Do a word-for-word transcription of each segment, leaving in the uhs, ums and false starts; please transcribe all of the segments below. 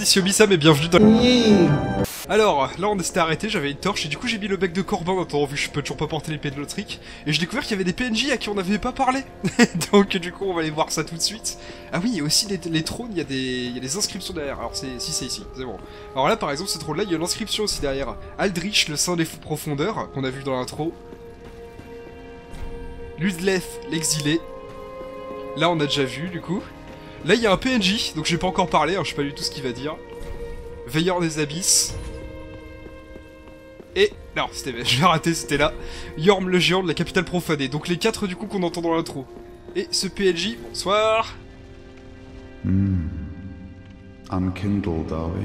monde, ici Obisam et bienvenue dans... Alors, là on s'était arrêté, j'avais une torche et du coup j'ai mis le bec de Corbin dans ton... vu que je peux toujours pas porter l'épée de Lothric. Et j'ai découvert qu'il y avait des P N J à qui on n'avait pas parlé. Donc du coup on va aller voir ça tout de suite. Ah oui, et aussi les, les trônes, il y a des il y a des inscriptions derrière. Alors c'est si c'est ici, c'est bon. Alors là par exemple ce trône là, il y a une inscription aussi derrière. Aldrich, le saint des profondeurs, qu'on a vu dans l'intro. Ludlef, l'exilé. Là on a déjà vu du coup. Là il y a un P N J, donc je vais pas encore parler, hein, je sais pas du tout ce qu'il va dire. Veilleur des abysses. Et... non, c'était... je vais rater, c'était là. Yorm le géant de la capitale profanée. Donc les quatre du coup qu'on entend dans l'intro. Et ce P N J, bonsoir. Hmm. Unkindled are we?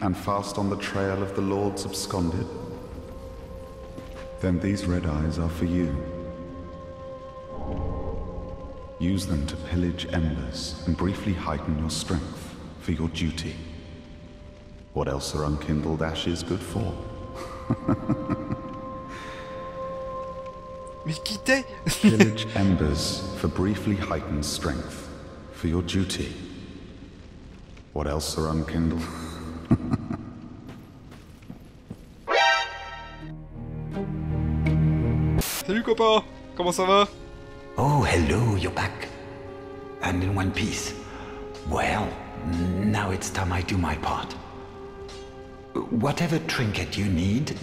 And fast on the trail of the lords absconded. Then these red eyes are for you. Use them to pillage embers and briefly heighten your strength for your duty. What else are unkindled ashes good for? Mais quittez! Pillage embers for briefly heightened strength for your duty. What else are unkindled? Salut copain! Comment ça va? Oh, hello, you're back. And in one piece. Well, now it's time I do my part. Whatever trinket you need,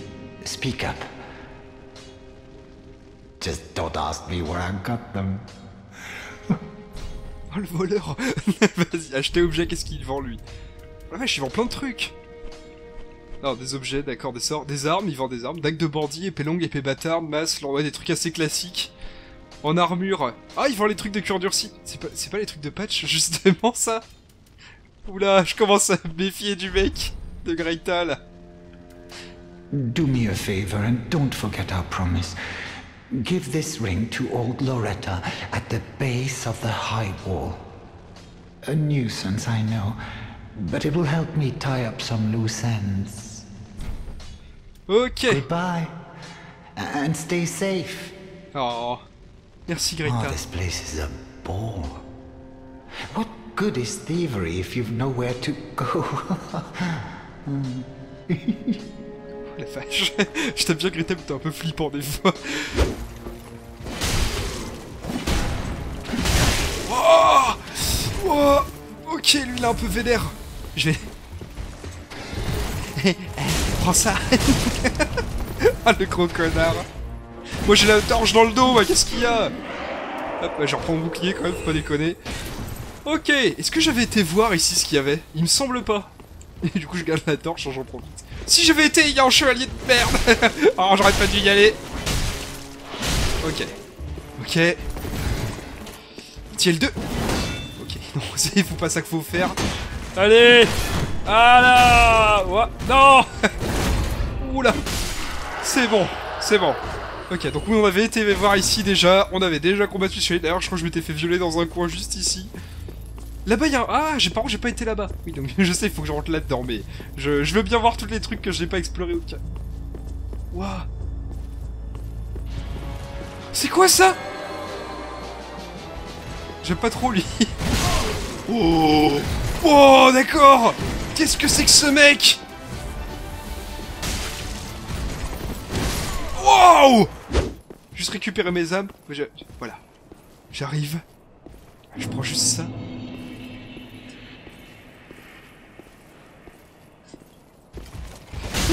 speak up. Just don't ask me where I got them. Oh, le voleur. Vas-y, achetez objet, qu'est-ce qu'il vend, lui? La vache, il vend plein de trucs. Alors, des objets, d'accord, des sorts, des armes, il vend des armes. Dague de bandit, épée longue, épée bâtarde, masse, ouais, des trucs assez classiques. En armure. Ah, ils vendent les trucs de cuir durci. C'est pas, c'est pas les trucs de patch, justement, ça. Oula, je commence à me méfier du mec, de Greytal. Do me a favor and don't forget our promise. Give this ring to old Loretta at the base of the high wall. A nuisance, I know, but it will help me tie up some loose ends. Ok. Goodbye, and stay safe. Oh. Merci Greta. Oh, this place is a bore. What good is thievery if you've nowhere to go? La vache. Je t'aime bien Greta, mais t'es un peu flippant des fois. Oh oh. Ok, lui il est un peu vénère. Je vais... Prends ça. Ah le gros connard. Moi j'ai la torche dans le dos, bah, qu'est-ce qu'il y a? Hop, bah, je reprends mon bouclier quand même, faut pas déconner. Ok, est-ce que j'avais été voir ici ce qu'il y avait? Il me semble pas. Et du coup je garde la torche, j'en profite. Si j'avais été, il y a un chevalier de merde. Alors j'aurais pas dû y aller. Ok. Ok. Tiel deux. Ok, non, c'est pas ça qu'il faut faire. Allez. Ah là ouais. Non. Oula. C'est bon, c'est bon. Ok, donc on avait été voir ici déjà, on avait déjà combattu celui-là, d'ailleurs je crois que je m'étais fait violer dans un coin juste ici. Là-bas il y a un... Ah, j'ai pas j'ai pas été là-bas. Oui, donc je sais, il faut que je rentre là-dedans, mais je... je veux bien voir tous les trucs que j'ai pas explorés au cas. Waouh. C'est quoi ça? J'aime pas trop lui. Oh, oh d'accord. Qu'est-ce que c'est que ce mec? Wow! Juste récupérer mes âmes. Je... Voilà. J'arrive. Je prends juste ça.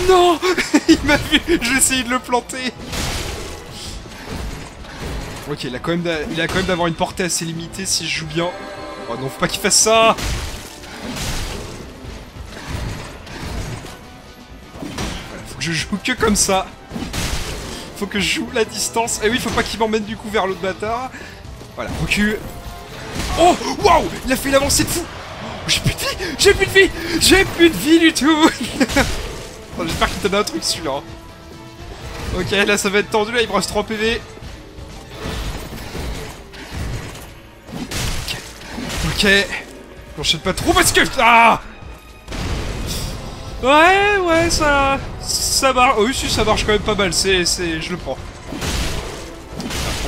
Non! Il m'a vu! J'ai essayé de le planter! Ok, il a quand même d'avoir une portée assez limitée si je joue bien. Oh non, faut pas qu'il fasse ça! Voilà, faut que je joue que comme ça. Faut que je joue la distance. Et eh oui, faut pas qu'il m'emmène du coup vers l'autre bâtard. Voilà, recule. Oh, waouh, il a fait une avancée de fou. Oh, j'ai plus de vie, j'ai plus de vie, j'ai plus de vie du tout. J'espère qu'il t'a un truc celui-là. Ok, là ça va être tendu, là il me reste trois P V. Ok, ok. J'enchaîne pas trop parce que... Ah. Ouais, ouais, ça... Ça marche... Oh oui, si, ça marche quand même pas mal, c'est... c'est... je le prends.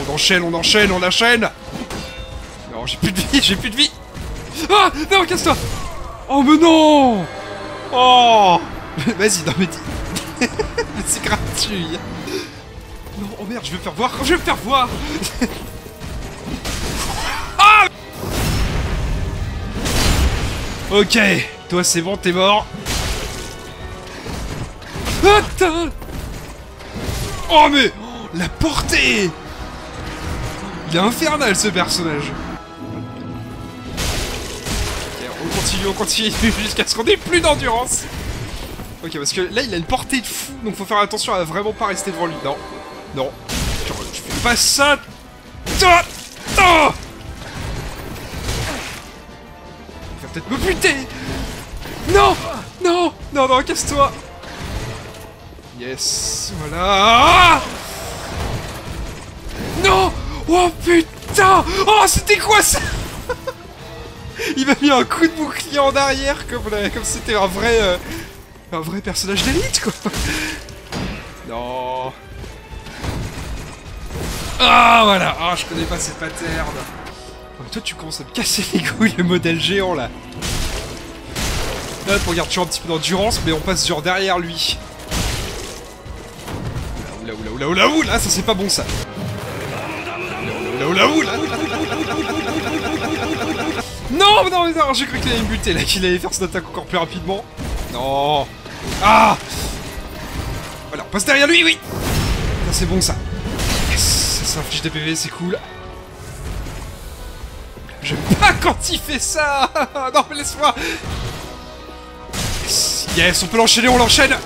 On enchaîne, on enchaîne, on enchaîne. Non, j'ai plus de vie, j'ai plus de vie. Ah, non, casse-toi. Oh mais non! Oh! Vas-y, non mais dis... mais c'est gratuit! Non, oh merde, je vais me faire voir! Je vais me faire voir! Ah! Ok, toi c'est bon, t'es mort! Attends! Oh mais... Oh, la portée! Il est infernal ce personnage! On continue, on continue jusqu'à ce qu'on ait plus d'endurance. Ok, parce que là il a une portée de fou, donc faut faire attention à vraiment pas rester devant lui. Non, non, tu fais pas ça. Il va peut-être me buter. Non, non, non, non, casse-toi. Yes, voilà. Non, oh putain, oh c'était quoi ça? Il m'a mis un coup de bouclier en arrière comme c'était comme un vrai euh, un vrai personnage d'élite quoi. Non. Ah voilà, ah je connais pas cette pattern. Oh, toi tu commences à me casser les couilles le modèle géant là. Là on regarde toujours un petit peu d'endurance mais on passe genre derrière lui. Oula oula oula oula oula oula, ça c'est pas bon ça. Oula oula oula oula oula. Non, mais non, mais non, j'ai cru qu'il allait me buter, là, qu'il allait faire son attaque encore plus rapidement. Non. Ah. Voilà, on passe derrière lui, oui. Ça, c'est bon, ça. Yes, ça inflige des P V, c'est cool. J'aime pas quand il fait ça. Non, mais laisse-moi. Yes, yes, on peut l'enchaîner, on l'enchaîne.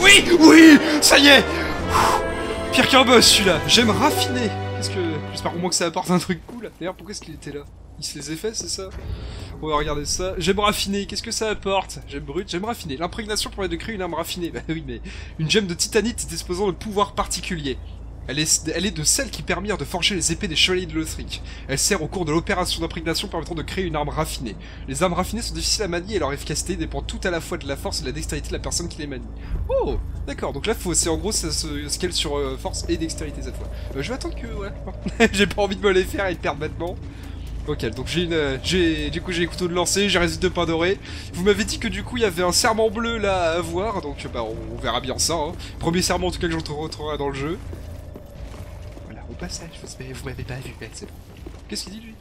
Oui, oui, ça y est. Ouh. Pire qu'un boss, celui-là. J'aime raffiner. Parce que j'espère au moins que ça apporte un truc cool. D'ailleurs, pourquoi est-ce qu'il était là? Il se les effets, c'est ça? On va regarder ça. J'aime raffiner, qu'est-ce que ça apporte? J'aime brut, j'aime raffiner. L'imprégnation permet de créer une arme raffinée. Bah oui, mais une gemme de titanite disposant de pouvoirs particuliers. Elle est, elle est de celles qui permirent de forger les épées des chevaliers de Lothric. Elle sert au cours de l'opération d'imprégnation permettant de créer une arme raffinée. Les armes raffinées sont difficiles à manier et leur efficacité dépend tout à la fois de la force et de la dextérité de la personne qui les manie. Oh, d'accord, donc là c'est en gros ça se scale sur euh, force et dextérité cette fois. Euh, je vais attendre que... Ouais, j'ai pas envie de me les faire et de perdre maintenant. Ok, donc j'ai une, euh, j'ai, du coup j'ai les couteaux de lancer, j'ai résidus de pain doré. Vous m'avez dit que du coup il y avait un serment bleu là à avoir, donc bah on, on verra bien ça. Hein. Premier serment en tout cas que j'en retrouverai dans le jeu. Voilà, au passage, vous m'avez pas vu, c'est bon. Qu'est-ce qu'il dit lui?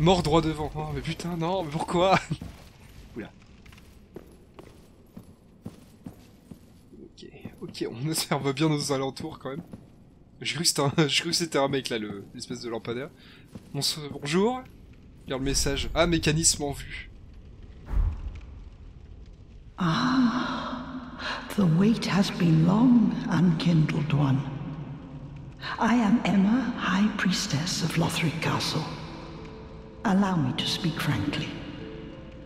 Mort droit devant. Oh mais putain non, mais pourquoi? Oula. Ok, ok, on observe bien nos alentours quand même. J'ai cru que c'était un, un mec là, l'espèce le, de lampadaire. Bonjour. Regarde le message. Ah, mécanisme en vue. Ah, the wait has been long, unkindled one. I am Emma, High Priestess of Lothric Castle. Allow me to speak frankly.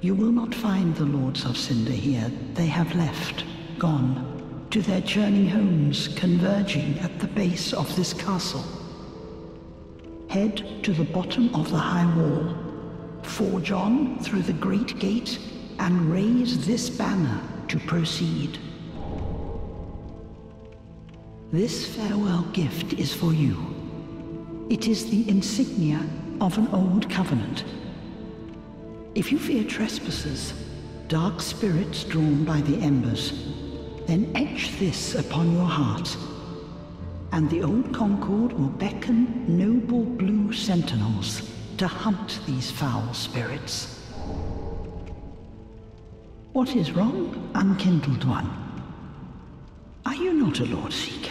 You will not find the Lords of Cinder here. They have left, gone. To their journey homes converging at the base of this castle. Head to the bottom of the high wall, forge on through the great gate and raise this banner to proceed. This farewell gift is for you. It is the insignia of an old covenant. If you fear trespassers, dark spirits drawn by the embers, then etch this upon your heart, and the old Concord will beckon noble blue sentinels to hunt these foul spirits. What is wrong, unkindled one? Are you not a Lord Seeker?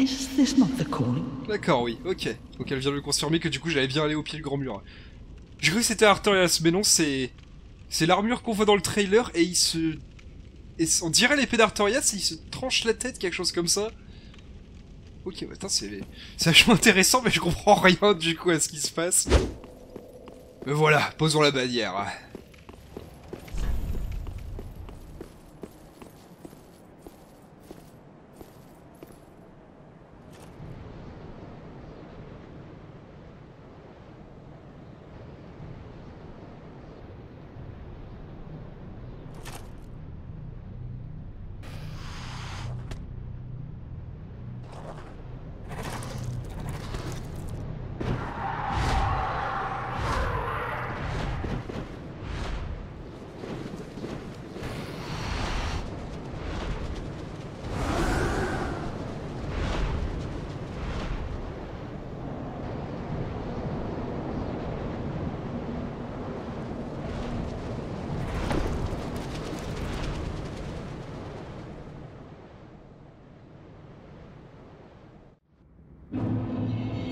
Is this not the calling? D'accord, oui, ok. Donc elle vient de confirmer que du coup j'allais bien aller au pied du grand mur. J'ai cru que c'était Artorias, mais non, c'est... C'est l'armure qu'on voit dans le trailer et il se... Et on dirait l'épée d'Artorias, il se tranche la tête, quelque chose comme ça. Ok, bah, c'est vachement intéressant, mais je comprends rien du coup à ce qui se passe. Mais voilà, posons la bannière.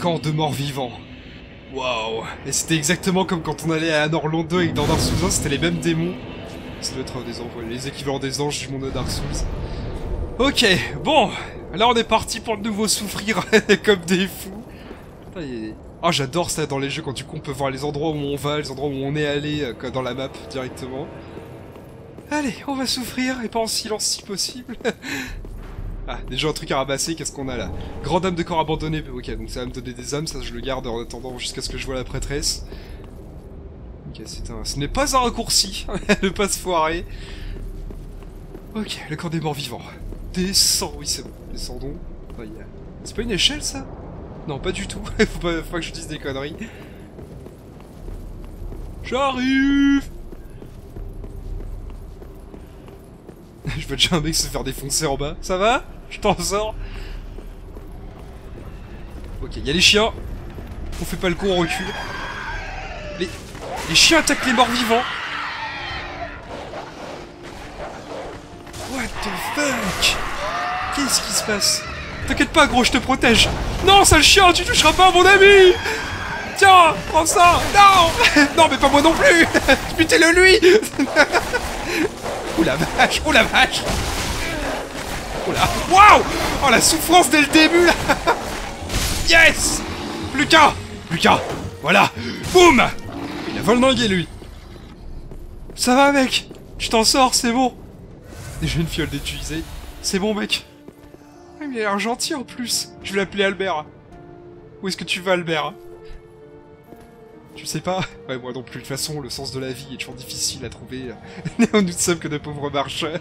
camp de morts vivants. Waouh. Et c'était exactement comme quand on allait à Anor Londo et dans Dark Souls un, c'était les mêmes démons. Ça doit être des anges, les équivalents des anges du monde de Dark Souls. Ok, bon. Là on est parti pour de nouveau souffrir comme des fous. Putain, il... Ah, j'adore ça dans les jeux, quand du coup on peut voir les endroits où on va, les endroits où on est allé, euh, dans la map directement. Allez, on va souffrir, et pas en silence si possible. Ah, déjà un truc à ramasser, qu'est-ce qu'on a là? Grande âme de corps abandonné, ok, donc ça va me donner des âmes, ça je le garde en attendant jusqu'à ce que je vois la prêtresse. Ok, c'est un... ce n'est pas un raccourci, ne pas se foirer. Ok, le camp des morts vivants. Descends, oui c'est bon, descendons. Oh, yeah. C'est pas une échelle ça? Non, pas du tout. faut, pas, faut pas que je dise des conneries. J'arrive. Je vois déjà un mec se faire défoncer en bas. Ça va? Je t'en sors. Ok, il y a les chiens. On fait pas le con, on recule. Les, les chiens attaquent les morts vivants. What the fuck? Qu'est-ce qui se passe? T'inquiète pas gros, je te protège. Non, sale chien, tu toucheras pas à mon ami. Tiens, prends ça. Non. Non, mais pas moi non plus. Butez-le lui. Ouh la vache, ouh la vache. Ouh la... Waouh. Oh, la souffrance dès le début, là. Yes. Plus qu'un. Plus qu'un. Voilà. Boum. Il a volnangué, lui. Ça va, mec. Je t'en sors, c'est bon. J'ai une fiole d'étuisée. C'est bon, mec. Il a l'air gentil en plus. Je vais l'appeler Albert. Où est-ce que tu vas, Albert? Tu sais pas? Ouais, moi non plus. De toute façon, le sens de la vie est toujours difficile à trouver. Nous ne sommes que de pauvres marcheurs.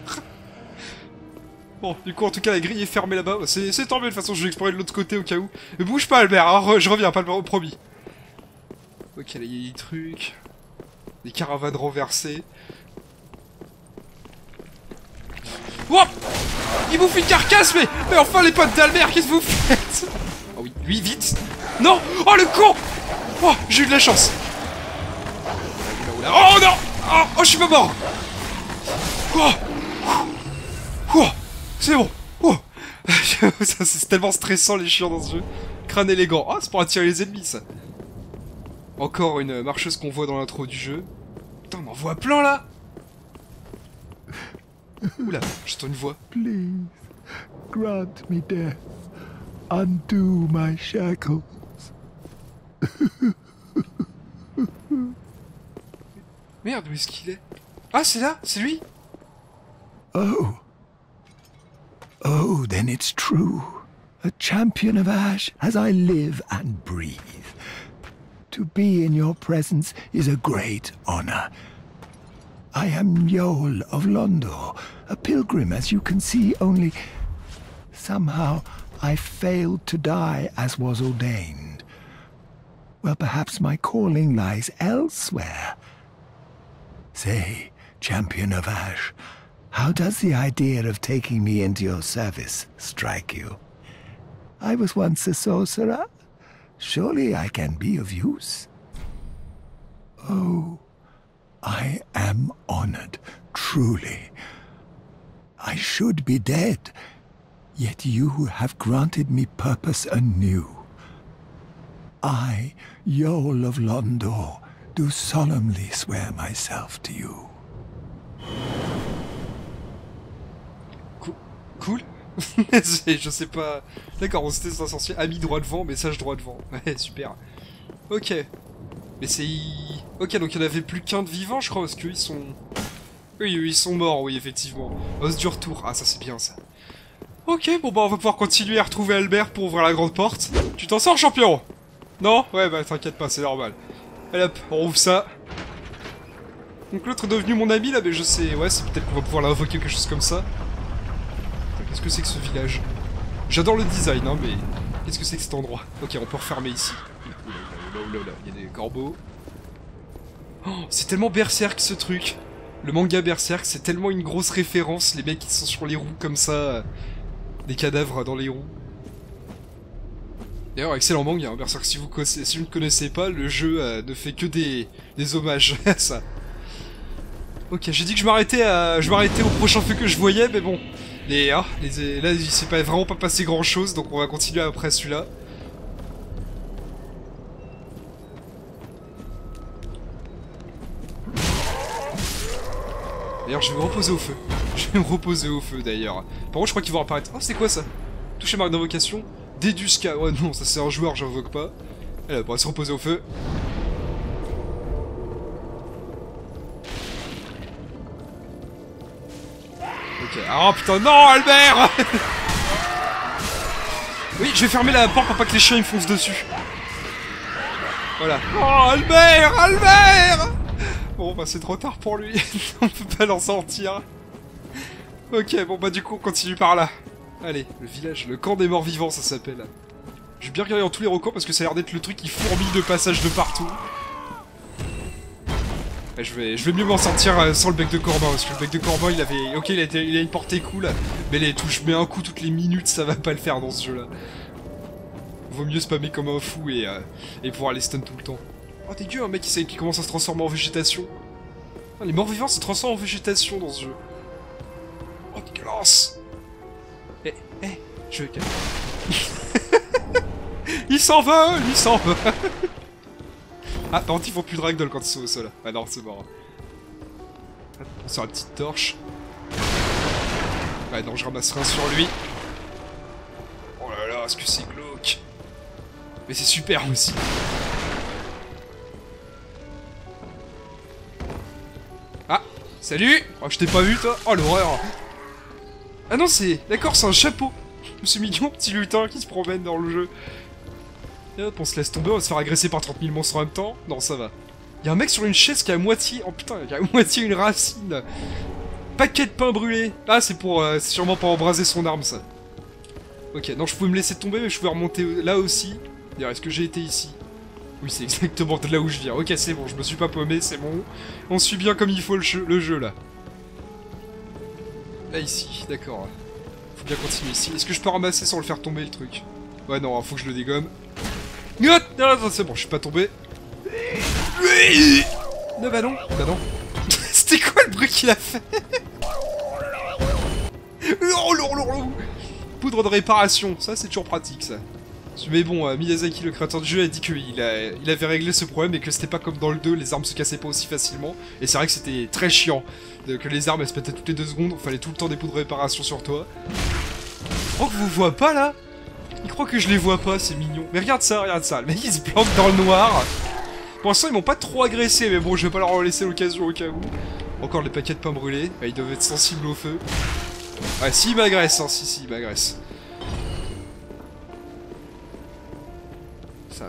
Bon, du coup, en tout cas, la grille est fermée là-bas. C'est tant mieux. De toute façon, je vais explorer de l'autre côté au cas où. Ne bouge pas, Albert. Hein, re, je reviens, pas le promis. Ok, là, il y a des trucs. Des caravanes renversées. Wop! Il bouffe une carcasse, mais, mais enfin les potes d'Albert, qu'est-ce que vous faites? Oh oui, lui, vite. Non. Oh le con. Oh, j'ai eu de la chance. Oh non. Oh, oh je suis pas mort. Oh, oh. C'est bon. Oh. C'est tellement stressant les chiens dans ce jeu. Crâne élégant. Oh, c'est pour attirer les ennemis, ça. Encore une marcheuse qu'on voit dans l'intro du jeu. Putain, on en voit plein, là. Oula, j'entends une voix. Please, grant me death. Undo my shackles. Merde, où est-ce qu'il est? Ah, c'est là, c'est lui. Oh. Oh, then it's true. A champion of ash as I live and breathe. To be in your presence is a great honor. I am Yoel of Londor, a pilgrim, as you can see, only somehow I failed to die as was ordained. Well, perhaps my calling lies elsewhere. Say, champion of Ash, how does the idea of taking me into your service strike you? I was once a sorcerer. Surely I can be of use. Oh... I am honored, truly. I should be dead, yet you have granted me purpose anew. I, Yoel of Londor, do solemnly swear myself to you. Cool. Cool. Je sais pas... D'accord, on s'était censé ami droit devant, message droit devant. Ouais, super. Ok. Mais c'est... Ok, donc il n'y en avait plus qu'un de vivant, je crois, parce qu'ils sont... Oui, oui, ils sont morts, oui, effectivement. Os du retour. Ah, ça, c'est bien, ça. Ok, bon, bah, on va pouvoir continuer à retrouver Albert pour ouvrir la grande porte. Tu t'en sors, champion? Non? Ouais, bah, t'inquiète pas, c'est normal. Allez, hop, on ouvre ça. Donc l'autre est devenu mon ami, là, mais je sais... Ouais, c'est peut-être qu'on va pouvoir l'invoquer ou quelque chose comme ça. Qu'est-ce que c'est que ce village? J'adore le design, hein, mais... Qu'est-ce que c'est que cet endroit? Ok, on peut refermer ici. Il y a des corbeaux. Oh, c'est tellement Berserk ce truc. Le manga Berserk, c'est tellement une grosse référence. Les mecs qui sont sur les roues comme ça. Euh, des cadavres dans les roues. D'ailleurs, excellent manga, hein, Berserk. Si vous, si vous ne connaissez pas, le jeu euh, ne fait que des, des hommages à ça. Ok, j'ai dit que je m'arrêtais à... je m'arrêtais au prochain feu que je voyais, mais bon. Les, hein, les, là, il s'est pas, vraiment pas passé grand chose, donc on va continuer après celui-là. D'ailleurs, je vais me reposer au feu. Je vais me reposer au feu, d'ailleurs. Par contre, je crois qu'ils vont apparaître. Oh, c'est quoi ça? Toucher marque d'invocation. Dédusca. Ouais, non, ça c'est un joueur, j'invoque pas. Elle va se reposer au feu. Ok. Oh putain, non, Albert. Oui, je vais fermer la porte pour pas que les chiens ils me foncent dessus. Voilà. Oh, Albert, Albert. Bon, bah c'est trop tard pour lui. On peut pas l'en sortir. Ok, bon, bah du coup, on continue par là. Allez, le village, le camp des morts vivants, ça s'appelle. Je vais bien regarder dans tous les recoins parce que ça a l'air d'être le truc qui fourmille de passages de partout. Et je vais, je vais mieux m'en sortir sans le bec de Corbin parce que le bec de Corbin, il avait, ok, il a, été, il a une portée cool, mais les touches, mais un coup toutes les minutes, ça va pas le faire dans ce jeu-là. Vaut mieux spammer comme un fou et, euh, et pouvoir les stun tout le temps. Oh dégueu, un mec qui, qui commence à se transformer en végétation. Ah, les morts vivants se transforment en végétation dans ce jeu. Oh dégueulasse. Eh, eh, je vais calmer. Il s'envole, il s'envole. Ah, par contre, ils font plus de ragdoll quand ils sont au sol. Ah non, c'est mort. On sort la petite torche. Ah non, je ramasserai un sur lui. Oh là là, est-ce que c'est glauque. Mais c'est super aussi. Ah, salut. Oh, je t'ai pas vu, toi. Oh, l'horreur. Ah non, c'est... D'accord, c'est un chapeau. C'est mignon, petit lutin qui se promène dans le jeu. Et hop, on se laisse tomber, on va se faire agresser par trente mille monstres en même temps. Non, ça va. Y'a un mec sur une chaise qui a à moitié... Oh putain, qui a à moitié une racine. Paquet de pain brûlé. Ah, c'est pour... Euh, c'est sûrement pour embraser son arme, ça. Ok, non, je pouvais me laisser tomber, mais je pouvais remonter là aussi. D'ailleurs, est-ce que j'ai été ici? Oui, c'est exactement de là où je viens. Ok, c'est bon, je me suis pas paumé, c'est bon. On suit bien comme il faut le jeu, le jeu là. Là, ici, d'accord. Faut bien continuer ici. Est-ce que je peux ramasser sans le faire tomber, le truc? Ouais, non, faut que je le dégomme. Non, non, non, c'est bon, je suis pas tombé. Non, bah non. Bah non. C'était quoi le bruit qu'il a fait? Poudre de réparation, ça, c'est toujours pratique, ça. Mais bon, euh, Miyazaki, le créateur du jeu, a dit qu'il a, il avait réglé ce problème et que c'était pas comme dans le deux, les armes se cassaient pas aussi facilement. Et c'est vrai que c'était très chiant, de, que les armes elles se pétaient toutes les deux secondes, fallait tout le temps des pots de réparation sur toi. Je crois que vous vois pas là. Il croit que je les vois pas, c'est mignon. Mais regarde ça, regarde ça, le mec il se planque dans le noir. Pour l'instant ils m'ont pas trop agressé, mais bon je vais pas leur laisser l'occasion au cas où. Encore les paquets de pain brûlés, ils doivent être sensibles au feu. Ouais, si ils m'agressent, hein, si si ils m'agressent.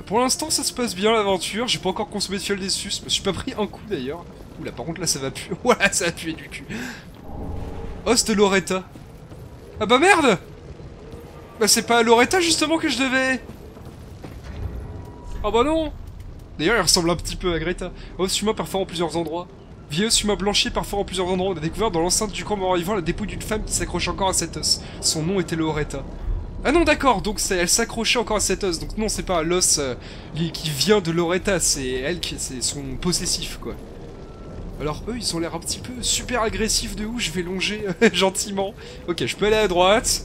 Pour l'instant, ça se passe bien l'aventure. J'ai pas encore consommé de fiole des sus. Je me suis pas pris un coup d'ailleurs. Oula, par contre, là ça va puer. Voilà, ça va puer du cul. Host Loretta. Ah bah merde! Bah c'est pas à Loretta justement que je devais. Ah bah non! D'ailleurs, il ressemble un petit peu à Greta. Os humain parfois en plusieurs endroits. Vieux os humain blanchi parfois en plusieurs endroits. On a découvert dans l'enceinte du camp mort vivant la dépouille d'une femme qui s'accroche encore à cet os. Son nom était Loretta. Ah non d'accord, donc elle s'accrochait encore à cet os, donc non c'est pas l'os euh, qui vient de Loretta, c'est elle qui c'est son possessif quoi. Alors eux ils ont l'air un petit peu super agressifs de où je vais longer gentiment. Ok je peux aller à droite.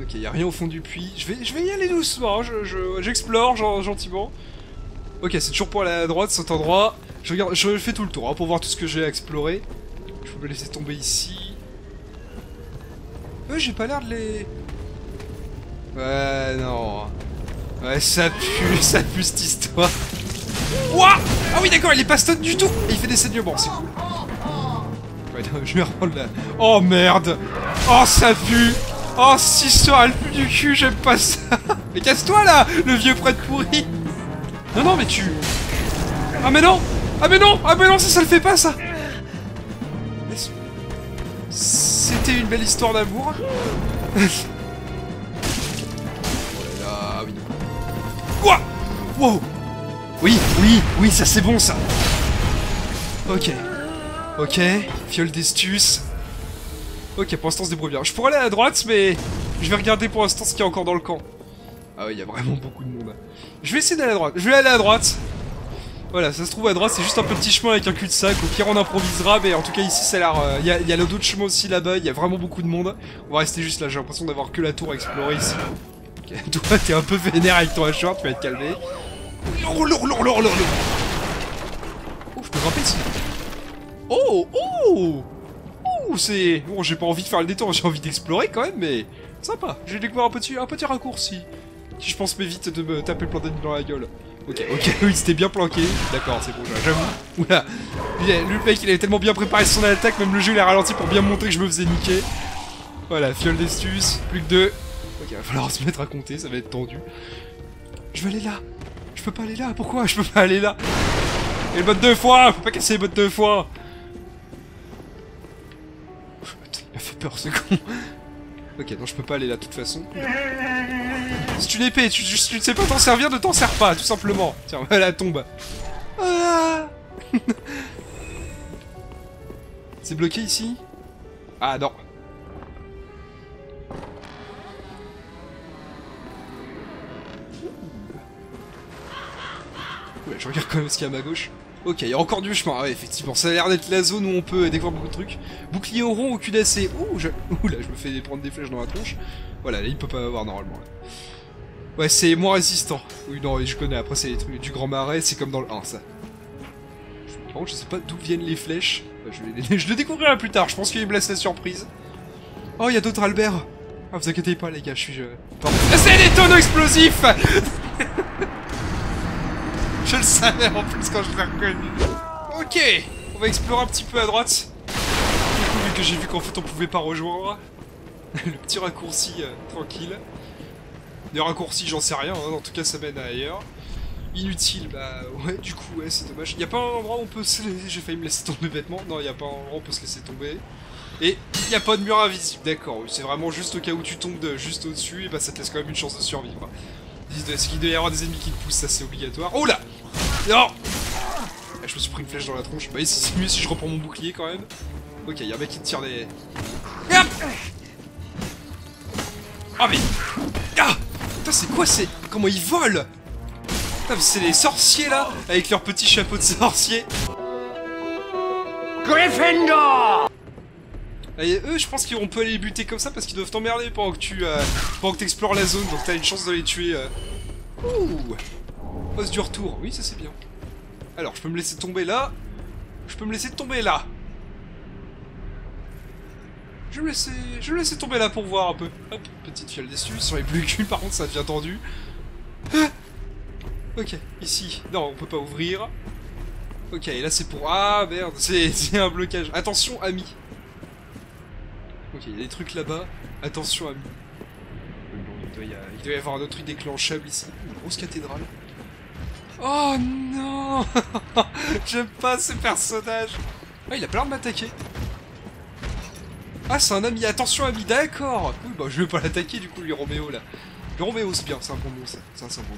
Ok y a rien au fond du puits, je vais, je vais y aller doucement, hein. j'explore je, je, gentiment. Ok c'est toujours pour aller à droite cet endroit, je, regarde, je fais tout le tour hein, pour voir tout ce que j'ai à explorer. Je peux me laisser tomber ici. Eux, j'ai pas l'air de les... Ouais, non... Ouais, ça pue, ça pue cette histoire. Ouah. Ah oui, d'accord, il est pas stun du tout. Et il fait des saignements, c'est cool. Ouais, non, je vais reprendre la... Oh, merde. Oh, ça pue. Oh, cette histoire, elle pue du cul, j'aime pas ça. Mais casse-toi, là, le vieux prêtre pourri. Non, non, mais tu... Ah, mais non. Ah, mais non. Ah, mais non, ça, ça le fait pas, ça. C'était une belle histoire d'amour. Oh là là, oui. Quoi? Wow. Oui, oui, oui, ça c'est bon ça. Ok. Ok, fiole d'estus. Ok, pour l'instant on se débrouille bien. Je pourrais aller à la droite, mais je vais regarder pour l'instant ce qu'il y a encore dans le camp. Ah oui, il y a vraiment beaucoup de monde. Je vais essayer d'aller à droite. Je vais aller à droite. Voilà, ça se trouve à droite, c'est juste un petit chemin avec un cul-de-sac, au pire on improvisera, mais en tout cas ici ça a l'air... Il euh, y a, a d'autres chemins aussi là-bas, il y a vraiment beaucoup de monde. On va rester juste là, j'ai l'impression d'avoir que la tour à explorer ici. Okay, toi t'es un peu vénère avec ton hachoir, tu vas être calmé. Oh, je peux grimper ici. Oh, oh, oh, c'est... Bon, j'ai pas envie de faire le détour, j'ai envie d'explorer quand même, mais... Sympa, j'ai découvert un petit, un petit raccourci qui, je pense, m'évite de me taper plein d'ennemis dans la gueule. Ok, ok, oui, c'était bien planqué. D'accord, c'est bon, j'avoue. Oula, le mec, il avait tellement bien préparé son attaque, même le jeu, il a ralenti pour bien montrer que je me faisais niquer. Voilà, fiole d'estus, plus que deux. Ok, il va falloir se mettre à compter, ça va être tendu. Je vais aller là. Je peux pas aller là, pourquoi je peux pas aller là? Et le bot deux fois, faut pas casser les bottes deux fois. Putain, il m'a fait peur ce con. Ok, non, je peux pas aller là de toute façon. C'est une épée, tu, tu, tu ne sais pas t'en servir, ne t'en sers pas, tout simplement. Tiens, voilà, tombe. Ah. C'est bloqué ici? Ah non. Ouais, je regarde quand même ce qu'il y a à ma gauche. Ok, il y a encore du chemin, ouais, effectivement. Ça a l'air d'être la zone où on peut découvrir beaucoup de trucs. Bouclier au rond, au cul-d'assé. Ouh, je... Ouh, là, je me fais prendre des flèches dans la tronche. Voilà, là, il peut pas m'avoir normalement. Ouais, c'est moins résistant. Oui, non, je connais. Après, c'est les trucs du Grand Marais, c'est comme dans le un, ça. Par contre, je sais pas d'où viennent les flèches. Enfin, je, les... je le découvrirai plus tard, je pense qu'il me laisse la surprise. Oh, il y a d'autres Albert. Ah, vous inquiétez pas, les gars, je suis... Pardon. C'est des tonneaux explosifs. Je le savais en plus quand je l'ai reconnu. Ok, on va explorer un petit peu à droite. Du coup, vu que j'ai vu qu'en fait on pouvait pas rejoindre. Le petit raccourci euh, tranquille. Les raccourcis, j'en sais rien, hein, en tout cas ça mène à ailleurs. Inutile, bah ouais, du coup, ouais, c'est dommage. Y'a pas un endroit où on peut se laisser. J'ai failli me laisser tomber bêtement. Non, y'a pas un endroit où on peut se laisser tomber. Et il n'y a pas de mur invisible, d'accord. C'est vraiment juste au cas où tu tombes de juste au-dessus, et bah ça te laisse quand même une chance de survivre. Est-ce qu'il doit y avoir des ennemis qui te poussent? Ça, c'est obligatoire. Oh là! Non! Je me suis pris une flèche dans la tronche. Bah, ici, c'est mieux si je reprends mon bouclier quand même. Ok, y'a un mec qui tire des. Hop! Ah, mais. Ah! Putain, c'est quoi? C'est. Comment ils volent? Putain, mais c'est les sorciers là! Avec leur petit chapeau de sorcier. Gryffindor! Et eux, je pense qu'on peut aller les buter comme ça parce qu'ils doivent t'emmerder pendant que tu euh, pendant que t'explores la zone, donc t'as une chance de les tuer. Euh... Ouh, pause du retour, oui ça c'est bien. Alors je peux me laisser tomber là, je peux me laisser tomber là. Je vais me laisser, je vais me laisser tomber là pour voir un peu. Hop, petite fiole dessus. Sur les blocules par contre ça devient tendu. Ah ok, ici, non on peut pas ouvrir. Ok, et là c'est pour ah merde, c'est un blocage. Attention ami. Ok, il y a des trucs là-bas. Attention, ami. Il doit, y a... il doit y avoir un autre truc déclenchable ici. Une grosse cathédrale. Oh non. J'aime pas ce personnage. Ah, il a pas l'air de m'attaquer. Ah, c'est un ami. Attention, ami. D'accord. Cool, bah je vais pas l'attaquer du coup, lui Roméo là. Le Roméo, c'est bien. C'est un bon nom, ça. C'est un bon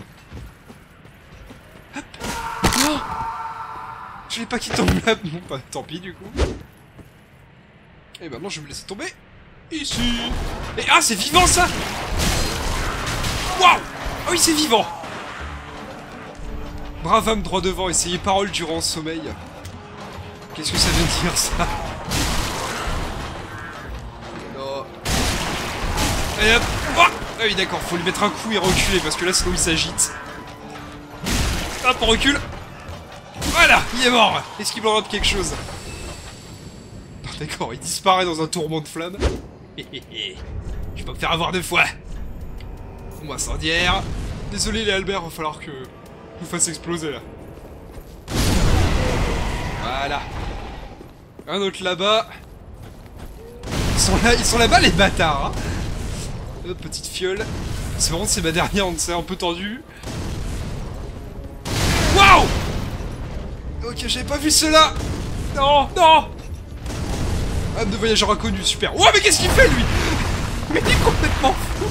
nom. Hop. Non. Je l'ai pas qui tombe là. Bon, bah tant pis du coup. Et maintenant, je vais me laisser tomber. Ici. Et ah, c'est vivant ça. Waouh. Oh oui, c'est vivant. Brave âme droit devant, essayez parole durant sommeil. Qu'est-ce que ça veut dire ça? Non. Et hop. Oh ah oui, d'accord, faut lui mettre un coup et reculer parce que là, sinon il s'agite. Hop, on recule. Voilà, il est mort. Est-ce qu'il me rend quelque chose? D'accord, il disparaît dans un tourment de flamme. Hé hé hé. Je vais pas me faire avoir deux fois. Bombe incendiaire. Désolé les Albert, va falloir que je vous fasse exploser là. Voilà. Un autre là-bas. Ils sont là, ils sont là-bas les bâtards. Hein. Petite fiole. C'est vraiment c'est ma dernière, c'est un peu tendu. Waouh. Ok, j'avais pas vu cela. Non, non. Âme de voyageur inconnu, super. Ouah, mais qu'est-ce qu'il fait lui? Mais il est complètement fou.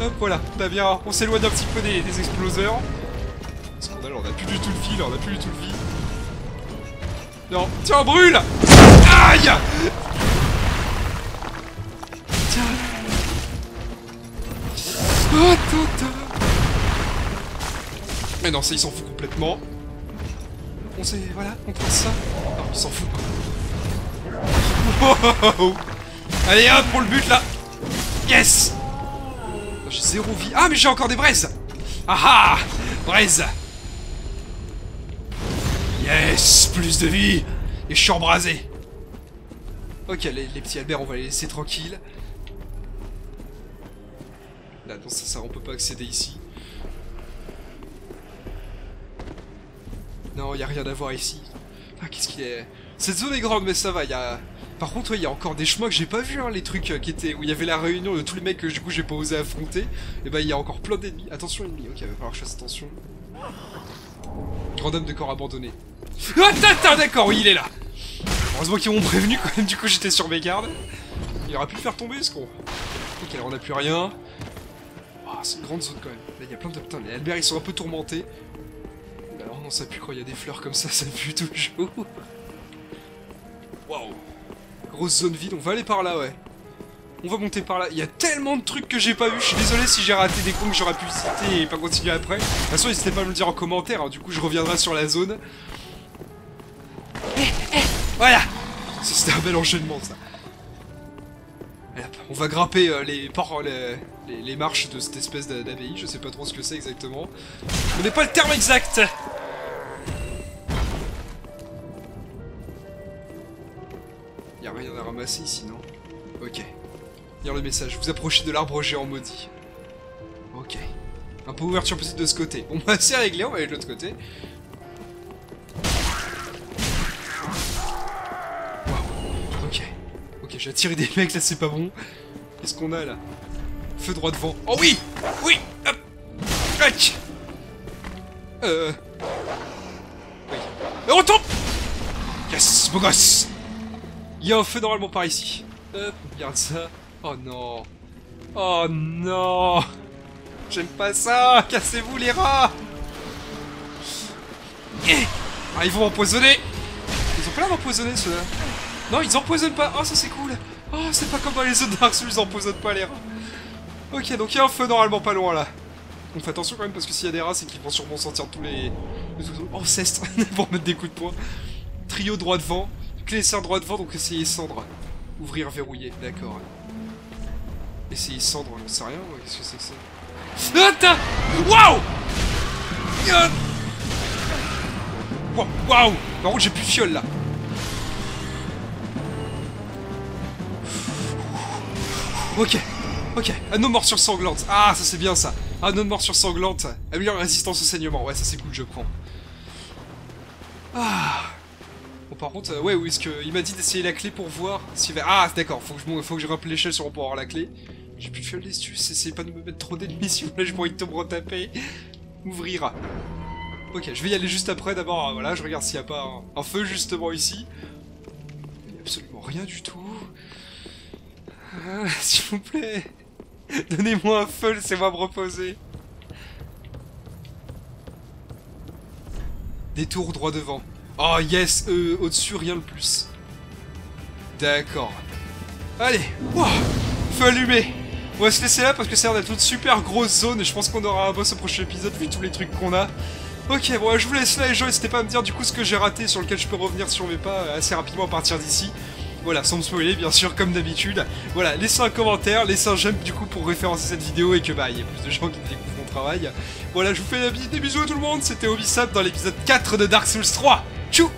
Hop, voilà, t'as bien. On s'éloigne un petit peu des, des exploseurs. Scandale, on a plus du tout le fil, on a plus du tout le fil. Non, tiens, brûle. Aïe. Tiens. Oh, tata. Mais non, ça, il s'en fout complètement. On sait, voilà, on prend ça. Non, il s'en fout pas. Oh oh oh oh. Allez hop pour le but là. Yes. J'ai zéro vie. Ah mais j'ai encore des braises. Ah ah. Braises. Yes. Plus de vie. Et je suis embrasé. Ok, les, les petits Albert, on va les laisser tranquilles. Là, non, ça, ça, on peut pas accéder ici. Non, il n'y a rien à voir ici. Ah, qu'est-ce qu'il est... Cette zone est grande, mais ça va, il y a... Par contre, il ouais, y a encore des chemins que j'ai pas vu, hein, les trucs euh, qui étaient... Où il y avait la réunion de tous les mecs que du coup j'ai pas osé affronter. Et bah, il y a encore plein d'ennemis. Attention, ennemis. Ok, va falloir que je fasse attention. Grand homme de corps abandonné. Ah, tata, d'accord, oui, il est là. Heureusement qu'ils m'ont prévenu quand même, du coup j'étais sur mes gardes. Il aurait pu le faire tomber ce con. Ok, alors on n'a plus rien. Oh, c'est une grande zone quand même. Là il y a plein de... Putain, les Albert ils sont un peu tourmentés. Alors non, ça pue quand il y a des fleurs comme ça, ça pue toujours. Waouh. Grosse zone vide, on va aller par là, ouais. On va monter par là. Il y a tellement de trucs que j'ai pas vu. Je suis désolé si j'ai raté des cons que j'aurais pu citer et pas continuer après. De toute façon, n'hésitez pas à me le dire en commentaire, hein. Du coup je reviendrai sur la zone. Voilà. C'était un bel enchaînement, ça. On va grimper euh, les, les, les, les marches de cette espèce d'abbaye. Je sais pas trop ce que c'est exactement. Je connais pas le terme exact. Y'a rien à ramasser ici, non? Ok. Lire le message. Vous approchez de l'arbre géant maudit. Ok. Un peu ouverture possible de ce côté. Bon, bah c'est réglé, on va aller de l'autre côté. J'ai attiré des mecs, là, c'est pas bon. Qu'est-ce qu'on a, là? Feu droit devant. Oh oui! Oui! Hop! Tac! Euh... Oui. Et on tombe! Yes! Beau gosse! Il y a un feu normalement par ici. Hop, regarde ça. Oh non! Oh non! J'aime pas ça! Cassez-vous, les rats! Ah, ils vont empoisonner! Ils ont pas l'air d'empoisonner, ceux-là. Non, ils empoisonnent pas. Oh, ça c'est cool. Oh, c'est pas comme dans les autres Dark Souls, ils empoisonnent pas les rats. Ok, donc il y a un feu normalement pas loin là. Donc fais attention quand même parce que s'il y a des rats, c'est qu'ils vont sûrement sentir tous les... Oh, ceste pour mettre des coups de poing. Trio droit devant. Clé serre droit devant, donc essayez cendre. Ouvrir, verrouiller, d'accord. Essayez cendre, on sait rien, qu'est-ce que c'est que ça? Attends. Waouh. Waouh. Par contre, j'ai plus de fiole là. Ok, ok, anneau morsure sanglante, ah ça c'est bien ça, anneau de morsure sanglante, améliore la résistance au saignement, ouais ça c'est cool, je prends. Ah. Bon par contre, euh, ouais, où est-ce que... Il m'a dit d'essayer la clé pour voir s'il va... Ah d'accord, faut que je, bon, faut que je rappelle l'échelle sur pour avoir la clé. J'ai plus de fiole dessus, essayez pas de me mettre trop d'ennemis si vous voulez, je pourrais te me retaper. Ouvrir. Ok, je vais y aller juste après, d'abord, voilà, je regarde s'il n'y a pas un, un feu justement ici. Il n'y a absolument rien du tout. Ah, s'il vous plaît, donnez-moi un feu, laissez-moi me reposer. Détour droit devant. Oh yes, euh, au-dessus, rien de plus. D'accord. Allez, wow, feu allumé. On va se laisser là parce que ça a l'air d'être une super grosse zone et je pense qu'on aura un boss au prochain épisode vu tous les trucs qu'on a. Ok, bon, je vous laisse là les gens, n'hésitez pas à me dire du coup ce que j'ai raté sur lequel je peux revenir si on ne met pas assez rapidement à partir d'ici. Voilà, sans me spoiler, bien sûr, comme d'habitude. Voilà, laissez un commentaire, laissez un j'aime, du coup, pour référencer cette vidéo et que, bah, il y a plus de gens qui découvrent mon travail. Voilà, je vous fais des bisous à tout le monde, c'était Obisab dans l'épisode quatre de Dark Souls trois. Tchou!